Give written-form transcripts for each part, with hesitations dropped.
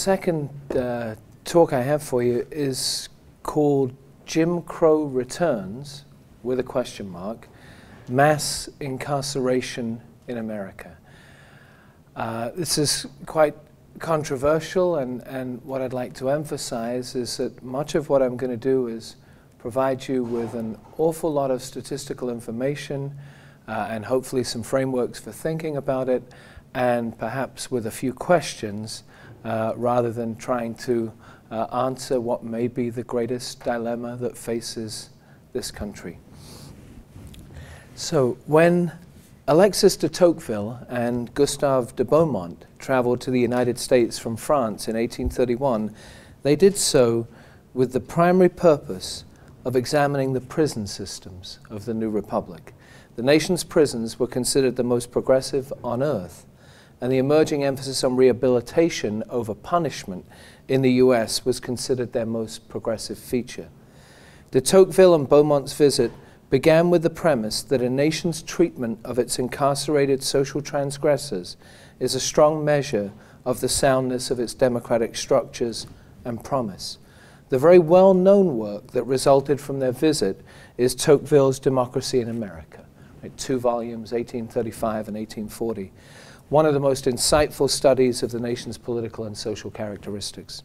second talk I have for you is called Jim Crow Returns, with a question mark, Mass Incarceration in America. This is quite controversial, and what I'd like to emphasize is that much of what I'm going to do is provide you with an awful lot of statistical information and hopefully some frameworks for thinking about it, and perhaps with a few questions rather than trying to answer what may be the greatest dilemma that faces this country. So when Alexis de Tocqueville and Gustave de Beaumont traveled to the United States from France in 1831, they did so with the primary purpose of examining the prison systems of the new republic. The nation's prisons were considered the most progressive on earth, and the emerging emphasis on rehabilitation over punishment in the US was considered their most progressive feature. De Tocqueville and Beaumont's visit began with the premise that a nation's treatment of its incarcerated social transgressors is a strong measure of the soundness of its democratic structures and promise. The very well-known work that resulted from their visit is Tocqueville's Democracy in America, right? 2 volumes, 1835 and 1840. One of the most insightful studies of the nation's political and social characteristics.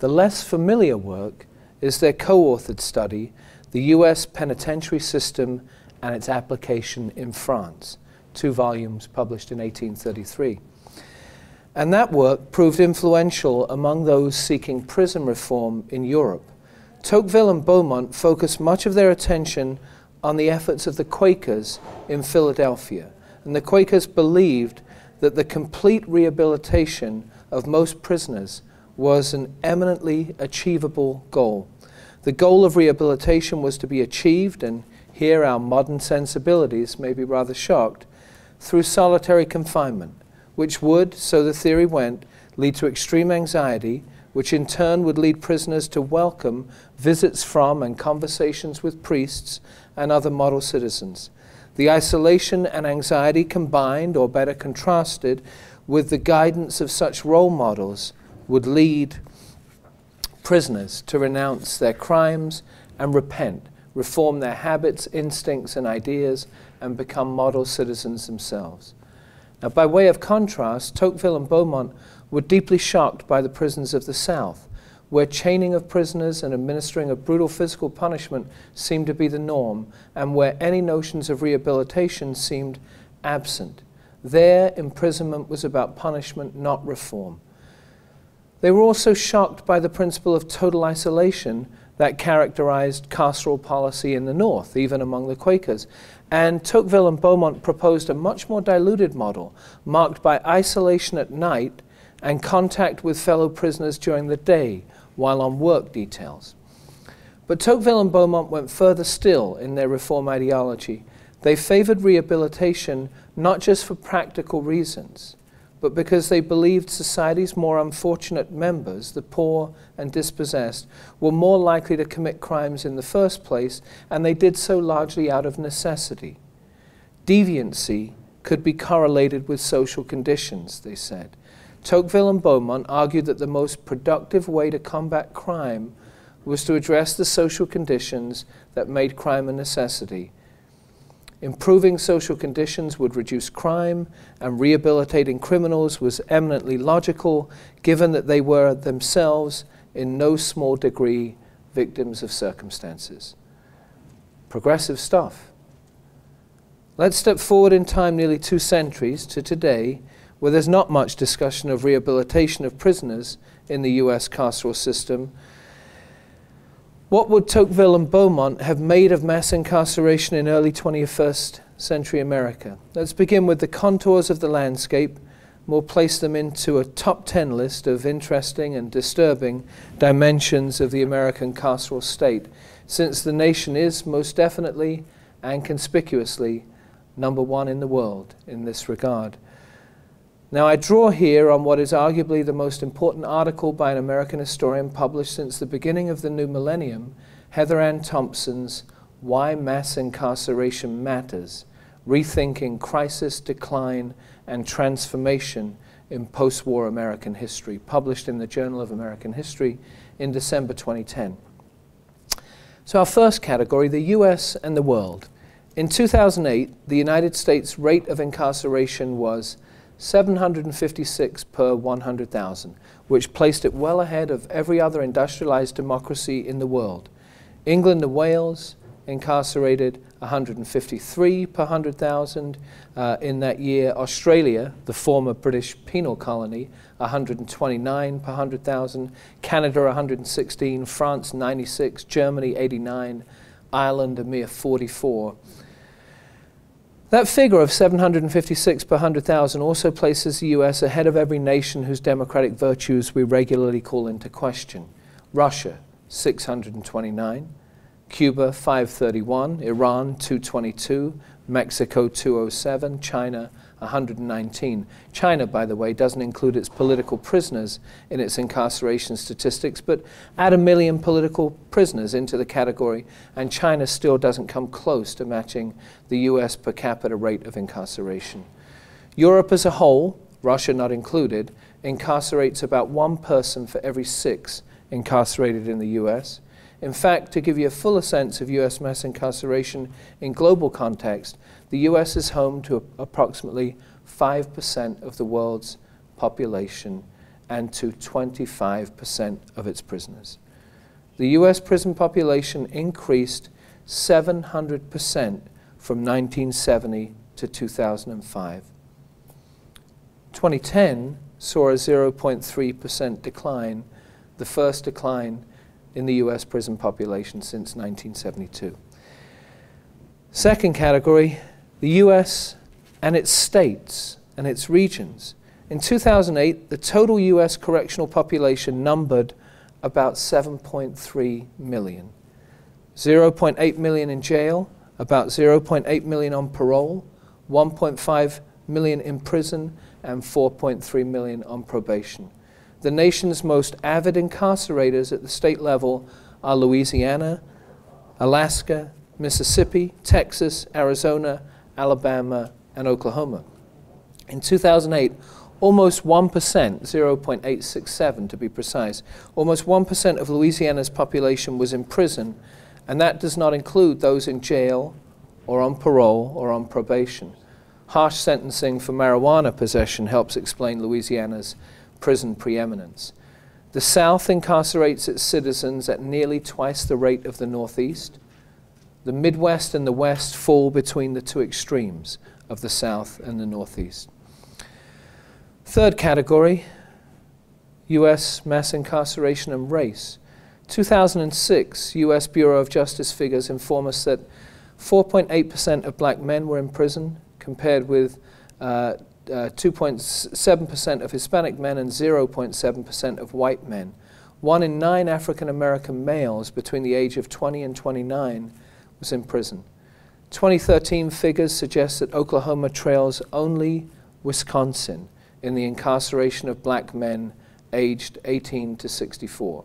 The less familiar work is their co-authored study, The US Penitentiary System and Its Application in France, 2 volumes published in 1833. And that work proved influential among those seeking prison reform in Europe. Tocqueville and Beaumont focused much of their attention on the efforts of the Quakers in Philadelphia, and the Quakers believed that the complete rehabilitation of most prisoners was an eminently achievable goal. The goal of rehabilitation was to be achieved, and here our modern sensibilities may be rather shocked, through solitary confinement, which would, so the theory went, lead to extreme anxiety, which in turn would lead prisoners to welcome visits from and conversations with priests and other model citizens. The isolation and anxiety combined, or better contrasted, with the guidance of such role models would lead prisoners to renounce their crimes and repent, reform their habits, instincts, and ideas, and become model citizens themselves. Now, by way of contrast, Tocqueville and Beaumont were deeply shocked by the prisons of the South, where chaining of prisoners and administering of brutal physical punishment seemed to be the norm, and where any notions of rehabilitation seemed absent. There, imprisonment was about punishment, not reform. They were also shocked by the principle of total isolation that characterized carceral policy in the North, even among the Quakers. And Tocqueville and Beaumont proposed a much more diluted model, marked by isolation at night and contact with fellow prisoners during the day while on work details. But Tocqueville and Beaumont went further still in their reform ideology. They favored rehabilitation not just for practical reasons, but because they believed society's more unfortunate members, the poor and dispossessed, were more likely to commit crimes in the first place, and they did so largely out of necessity. Deviancy could be correlated with social conditions, they said. Tocqueville and Beaumont argued that the most productive way to combat crime was to address the social conditions that made crime a necessity. Improving social conditions would reduce crime, and rehabilitating criminals was eminently logical, given that they were themselves, in no small degree, victims of circumstances. Progressive stuff. Let's step forward in time nearly 2 centuries to today, where there's not much discussion of rehabilitation of prisoners in the US carceral system. What would Tocqueville and Beaumont have made of mass incarceration in early 21st century America? Let's begin with the contours of the landscape. We'll place them into a top 10 list of interesting and disturbing dimensions of the American carceral state, since the nation is most definitely and conspicuously #1 in the world in this regard. Now, I draw here on what is arguably the most important article by an American historian published since the beginning of the new millennium, Heather Ann Thompson's Why Mass Incarceration Matters, Rethinking Crisis, Decline, and Transformation in post-war American history, published in the Journal of American History in December 2010. So our first category, the US and the world. In 2008, the United States rate of incarceration was 756 per 100,000, which placed it well ahead of every other industrialized democracy in the world. England and Wales incarcerated 153 per 100,000 in that year. Australia, the former British penal colony, 129 per 100,000. Canada, 116. France, 96. Germany, 89. Ireland, a mere 44. That figure of 756 per 100,000 also places the US ahead of every nation whose democratic virtues we regularly call into question. Russia, 629. Cuba, 531, Iran, 222, Mexico, 207, China, 119. China, by the way, doesn't include its political prisoners in its incarceration statistics, but add a million political prisoners into the category, and China still doesn't come close to matching the US per capita rate of incarceration. Europe as a whole, Russia not included, incarcerates about one person for every six incarcerated in the US. In fact, to give you a fuller sense of US mass incarceration in global context, the US is home to approximately 5% of the world's population and to 25% of its prisoners. The US prison population increased 700% from 1970 to 2005. 2010 saw a 0.3% decline, the first decline in the US prison population since 1972. Second category, the US and its states and its regions. In 2008, the total US correctional population numbered about 7.3 million. 0.8 million in jail, about 0.8 million on parole, 1.5 million in prison, and 4.3 million on probation. The nation's most avid incarcerators at the state level are Louisiana, Alaska, Mississippi, Texas, Arizona, Alabama, and Oklahoma. In 2008, almost 1%, 0.867 to be precise, almost 1% of Louisiana's population was in prison, and that does not include those in jail or on parole or on probation. Harsh sentencing for marijuana possession helps explain Louisiana's prison preeminence. The South incarcerates its citizens at nearly twice the rate of the Northeast. The Midwest and the West fall between the two extremes of the South and the Northeast. Third category, US mass incarceration and race. 2006 US Bureau of Justice figures inform us that 4.8% of black men were in prison, compared with 2.7% of Hispanic men and 0.7% of white men. 1 in 9 African American males between the age of 20 and 29 was in prison. 2013 figures suggest that Oklahoma trails only Wisconsin in the incarceration of black men aged 18 to 64.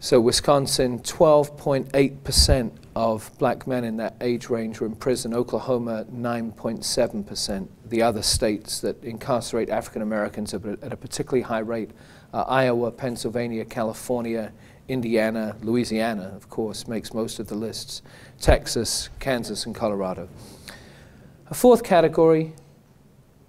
So Wisconsin, 12.8% of black men in that age range were in prison. Oklahoma, 9.7%. The other states that incarcerate African Americans at a particularly high rate are Iowa, Pennsylvania, California, Indiana, Louisiana, of course, makes most of the lists, Texas, Kansas, and Colorado. A fourth category,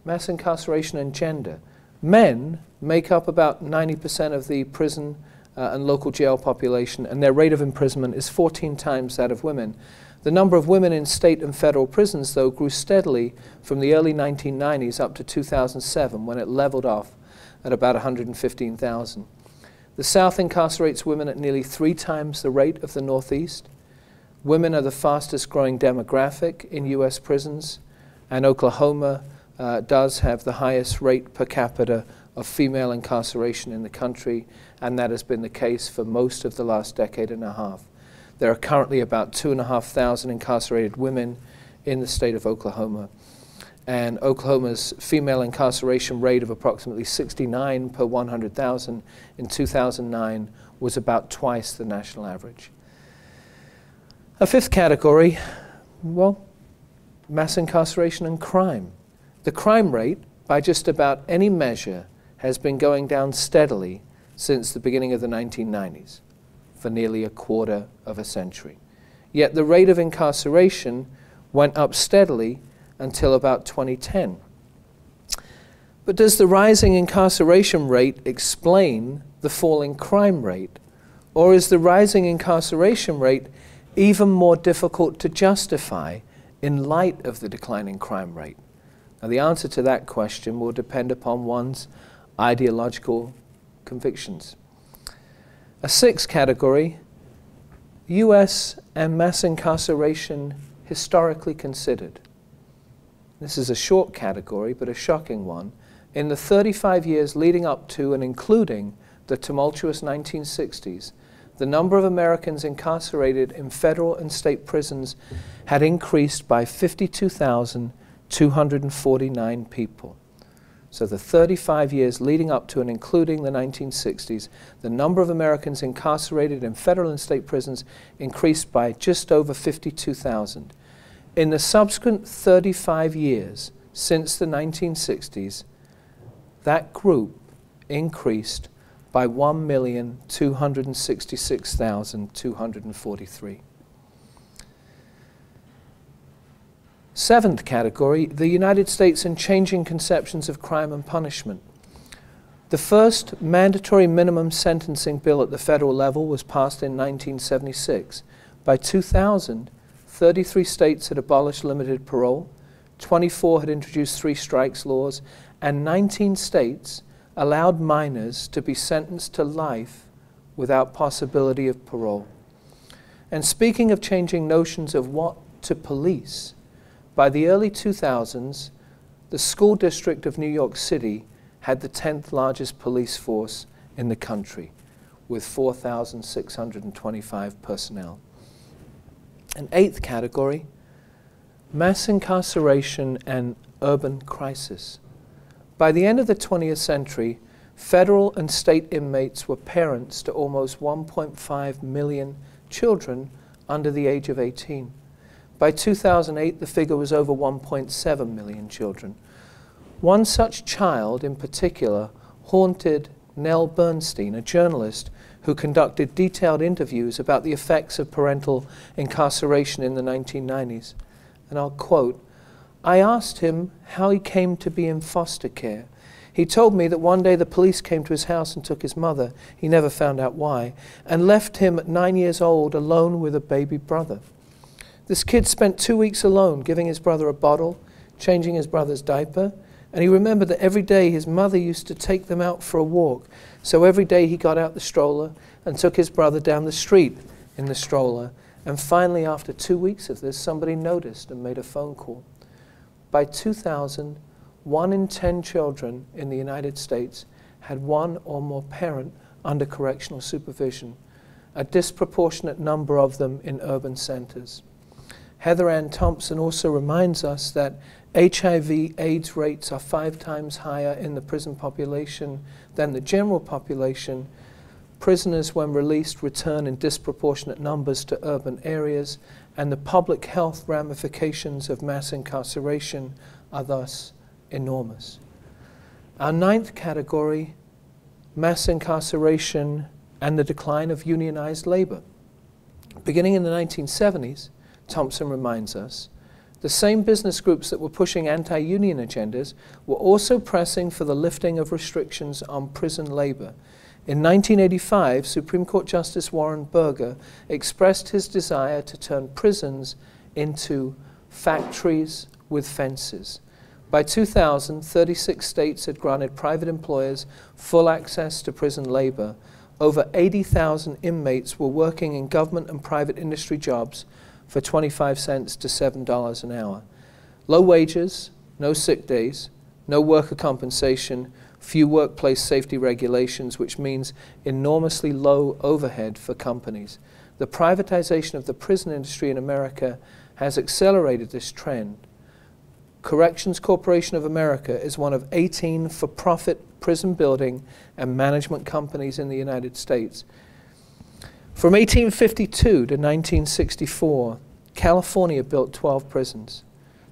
mass incarceration and gender. Men make up about 90% of the prison and local jail population, and their rate of imprisonment is 14 times that of women. The number of women in state and federal prisons, though, grew steadily from the early 1990s up to 2007, when it leveled off at about 115,000. The South incarcerates women at nearly 3 times the rate of the Northeast. Women are the fastest growing demographic in US prisons, and Oklahoma does have the highest rate per capita of female incarceration in the country, and that has been the case for most of the last decade and a half. There are currently about 2,500 incarcerated women in the state of Oklahoma, and Oklahoma's female incarceration rate of approximately 69 per 100,000 in 2009 was about twice the national average. A fifth category, well, mass incarceration and crime. The crime rate by just about any measure has been going down steadily since the beginning of the 1990s, for nearly a quarter of a century. Yet the rate of incarceration went up steadily until about 2010. But does the rising incarceration rate explain the falling crime rate? Or is the rising incarceration rate even more difficult to justify in light of the declining crime rate? Now, the answer to that question will depend upon one's ideological convictions. A sixth category, US and mass incarceration historically considered. This is a short category, but a shocking one. In the 35 years leading up to and including the tumultuous 1960s, the number of Americans incarcerated in federal and state prisons had increased by 52,249 people. So the 35 years leading up to and including the 1960s, the number of Americans incarcerated in federal and state prisons increased by just over 52,000. In the subsequent 35 years since the 1960s, that group increased by 1,266,243. Seventh category, the United States and changing conceptions of crime and punishment. The first mandatory minimum sentencing bill at the federal level was passed in 1976. By 2000, 33 states had abolished limited parole, 24 had introduced three strikes laws, and 19 states allowed minors to be sentenced to life without possibility of parole. And speaking of changing notions of what to police, by the early 2000s, the school district of New York City had the 10th largest police force in the country, with 4,625 personnel. An eighth category, mass incarceration and urban crisis. By the end of the 20th century, federal and state inmates were parents to almost 1.5 million children under the age of 18. By 2008, the figure was over 1.7 million children. One such child in particular haunted Nell Bernstein, a journalist who conducted detailed interviews about the effects of parental incarceration in the 1990s. And I'll quote, "I asked him how he came to be in foster care. He told me that one day the police came to his house and took his mother, he never found out why, and left him at 9 years old alone with a baby brother. This kid spent 2 weeks alone, giving his brother a bottle, changing his brother's diaper, and he remembered that every day his mother used to take them out for a walk. So every day he got out the stroller and took his brother down the street in the stroller. And finally, after 2 weeks of this, somebody noticed and made a phone call." By 2000, 1 in 10 children in the United States had one or more parent under correctional supervision, a disproportionate number of them in urban centers. Heather Ann Thompson also reminds us that HIV/AIDS rates are 5 times higher in the prison population than the general population. Prisoners, when released, return in disproportionate numbers to urban areas, and the public health ramifications of mass incarceration are thus enormous. Our ninth category, mass incarceration and the decline of unionized labor. Beginning in the 1970s, Thompson reminds us, the same business groups that were pushing anti-union agendas were also pressing for the lifting of restrictions on prison labor. In 1985, Supreme Court Justice Warren Berger expressed his desire to turn prisons into factories with fences. By 2000, 36 states had granted private employers full access to prison labor. Over 80,000 inmates were working in government and private industry jobs for 25 cents to $7 an hour. Low wages, no sick days, no worker compensation, few workplace safety regulations, which means enormously low overhead for companies. The privatization of the prison industry in America has accelerated this trend. Corrections Corporation of America is one of 18 for-profit prison building and management companies in the United States. From 1852 to 1964, California built 12 prisons.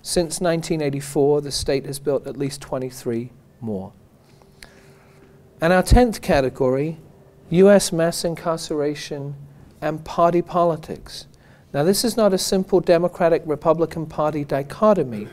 Since 1984, the state has built at least 23 more. And our 10th category, US mass incarceration and party politics. Now, this is not a simple Democratic-Republican Party dichotomy.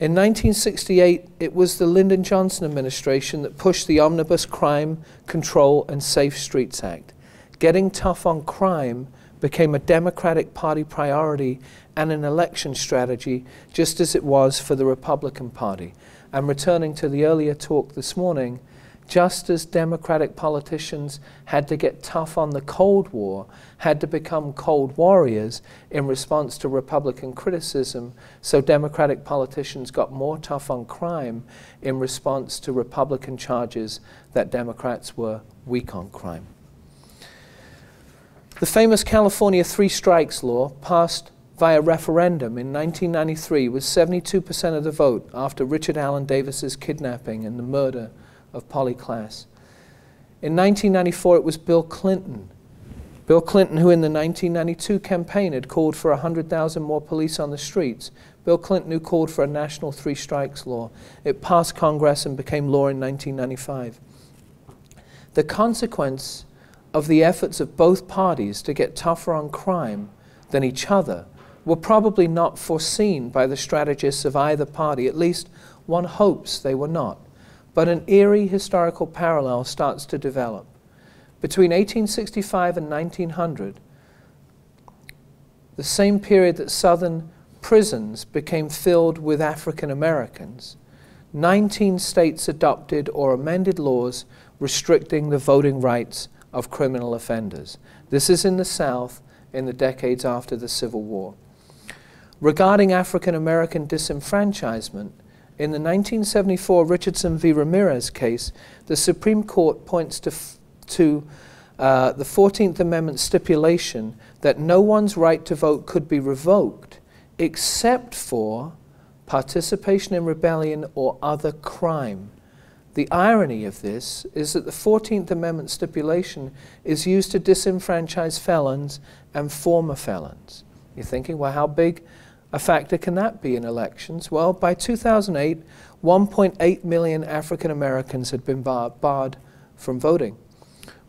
In 1968, it was the Lyndon Johnson administration that pushed the Omnibus Crime Control and Safe Streets Act. Getting tough on crime became a Democratic Party priority and an election strategy, just as it was for the Republican Party. And returning to the earlier talk this morning, just as Democratic politicians had to get tough on the Cold War, had to become cold warriors in response to Republican criticism, so Democratic politicians got more tough on crime in response to Republican charges that Democrats were weak on crime. The famous California Three Strikes Law, passed via referendum in 1993 with 72% of the vote after Richard Allen Davis's kidnapping and the murder of Polly Klaas. In 1994, it was Bill Clinton. Bill Clinton, who in the 1992 campaign had called for 100,000 more police on the streets. Bill Clinton, who called for a national three strikes law. It passed Congress and became law in 1995. The consequence of the efforts of both parties to get tougher on crime than each other were probably not foreseen by the strategists of either party. At least one hopes they were not. But an eerie historical parallel starts to develop. Between 1865 and 1900, the same period that southern prisons became filled with African Americans, 19 states adopted or amended laws restricting the voting rights of criminal offenders. This is in the South in the decades after the Civil War. Regarding African American disenfranchisement, in the 1974 Richardson v. Ramirez case, the Supreme Court points to the 14th Amendment stipulation that no one's right to vote could be revoked except for participation in rebellion or other crime. The irony of this is that the 14th Amendment stipulation is used to disenfranchise felons and former felons. You're thinking, well, how big a factor can that be in elections? Well, by 2008, 1.8 million African Americans had been barred from voting.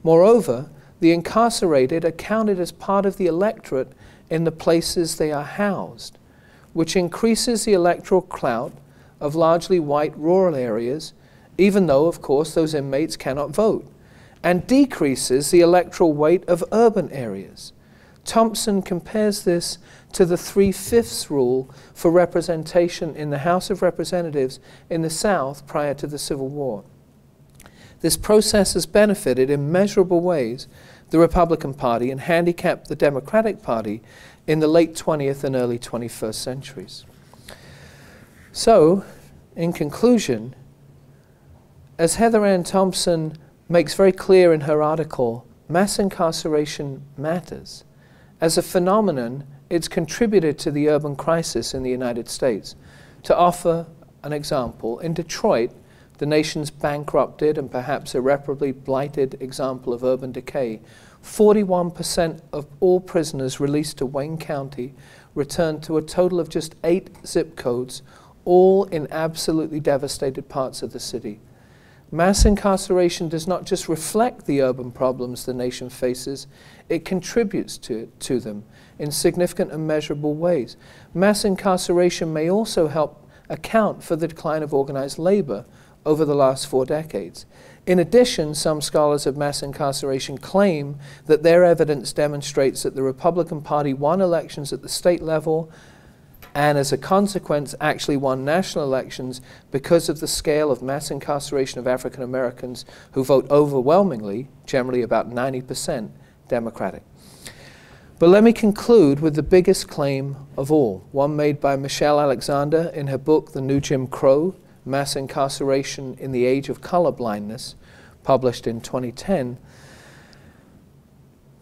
Moreover, the incarcerated are counted as part of the electorate in the places they are housed, which increases the electoral clout of largely white rural areas, even though, of course, those inmates cannot vote, and decreases the electoral weight of urban areas. Thompson compares this to the 3/5 rule for representation in the House of Representatives in the South prior to the Civil War. This process has benefited in measurable ways the Republican Party and handicapped the Democratic Party in the late 20th and early 21st centuries. So, in conclusion, as Heather Ann Thompson makes very clear in her article, mass incarceration matters. As a phenomenon, it's contributed to the urban crisis in the United States. To offer an example, in Detroit, the nation's bankrupted and perhaps irreparably blighted example of urban decay, 41% of all prisoners released to Wayne County returned to a total of just 8 zip codes, all in absolutely devastated parts of the city. Mass incarceration does not just reflect the urban problems the nation faces, it contributes to them in significant and measurable ways. Mass incarceration may also help account for the decline of organized labor over the last 4 decades. In addition, some scholars of mass incarceration claim that their evidence demonstrates that the Republican Party won elections at the state level and as a consequence actually won national elections because of the scale of mass incarceration of African Americans who vote overwhelmingly, generally about 90% Democratic. But let me conclude with the biggest claim of all, one made by Michelle Alexander in her book The New Jim Crow, Mass Incarceration in the Age of Colorblindness, published in 2010.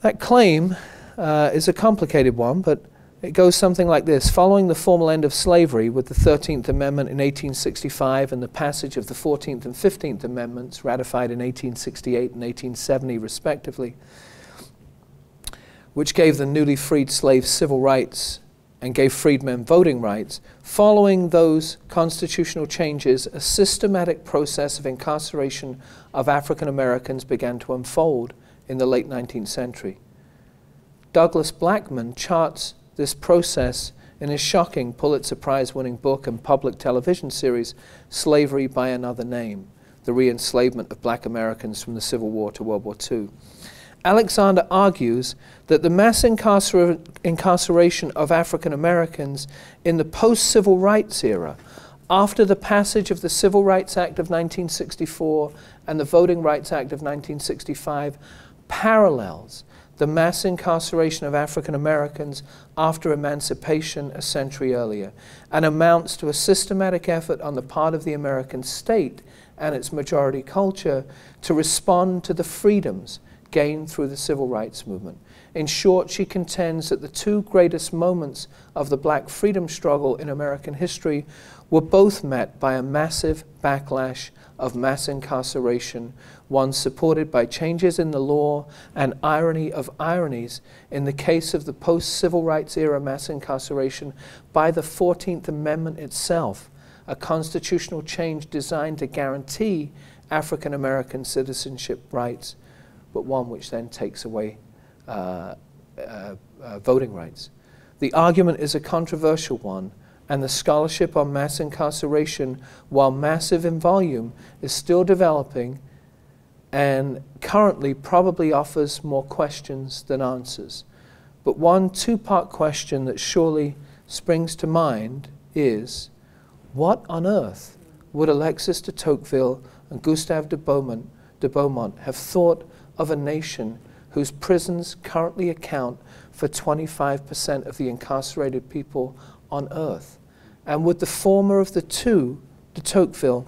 That claim is a complicated one, but it goes something like this. Following the formal end of slavery with the 13th Amendment in 1865 and the passage of the 14th and 15th Amendments, ratified in 1868 and 1870 respectively, which gave the newly freed slaves civil rights and gave freedmen voting rights, following those constitutional changes, a systematic process of incarceration of African Americans began to unfold in the late 19th century. Douglas Blackman charts this process in his shocking Pulitzer Prize-winning book and public television series, Slavery by Another Name, the Re-enslavement of Black Americans from the Civil War to World War II. Alexander argues that the mass incarceration of African Americans in the post-Civil Rights era, after the passage of the Civil Rights Act of 1964 and the Voting Rights Act of 1965, parallels the mass incarceration of African Americans after emancipation a century earlier, and amounts to a systematic effort on the part of the American state and its majority culture to respond to the freedoms gained through the Civil Rights Movement. In short, she contends that the two greatest moments of the black freedom struggle in American history were both met by a massive backlash of mass incarceration, one supported by changes in the law and irony of ironies in the case of the post-Civil Rights era mass incarceration by the 14th Amendment itself, a constitutional change designed to guarantee African American citizenship rights, but one which then takes away voting rights. The argument is a controversial one, and the scholarship on mass incarceration, while massive in volume, is still developing and currently probably offers more questions than answers. But one two-part question that surely springs to mind is, what on earth would Alexis de Tocqueville and Gustave de Beaumont have thought of a nation whose prisons currently account for 25% of the incarcerated people on earth? And would the former of the two, de Tocqueville,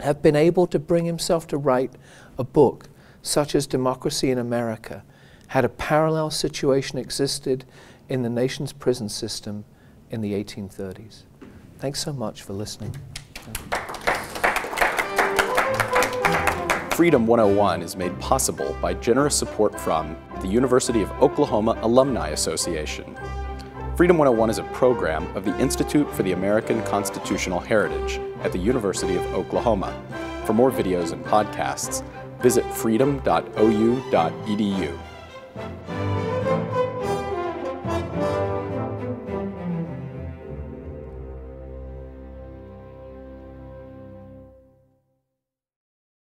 have been able to bring himself to write a book such as Democracy in America, had a parallel situation existed in the nation's prison system in the 1830s? Thanks so much for listening. Freedom 101 is made possible by generous support from the University of Oklahoma Alumni Association. Freedom 101 is a program of the Institute for the American Constitutional Heritage at the University of Oklahoma. For more videos and podcasts, visit freedom.ou.edu.